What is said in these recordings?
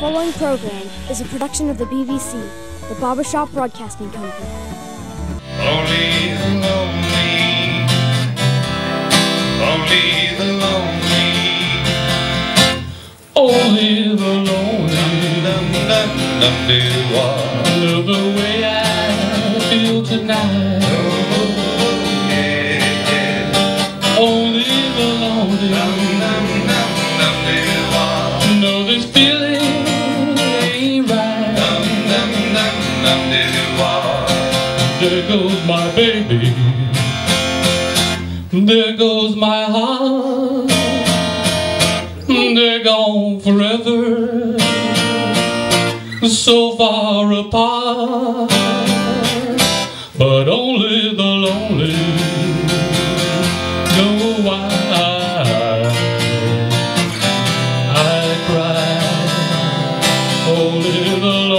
The following program is a production of the BBC, the Barbershop Broadcasting Company. Only the lonely, only the lonely, only the lonely. I love the way I feel tonight. Only the lonely. Know this feeling. There goes my baby, there goes my heart, they're gone forever, so far apart, but only the lonely know why I cry, only the lonely.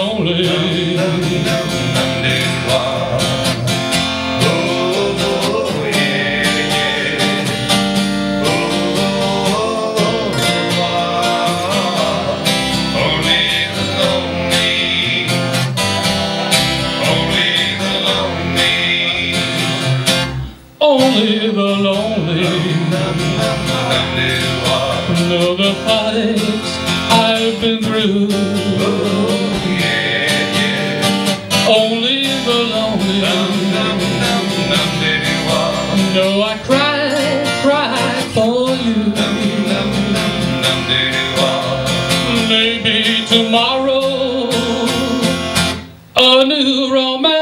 Only the lonely know the heartaches I've been through. Only the lonely know I cried for you. Maybe tomorrow a new romance.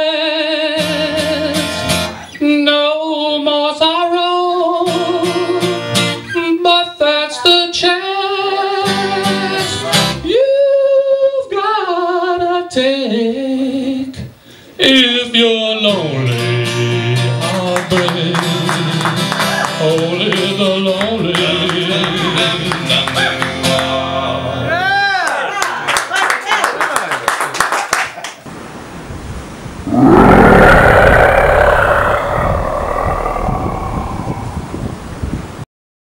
Take if your lonely heartbreak, only the lonely.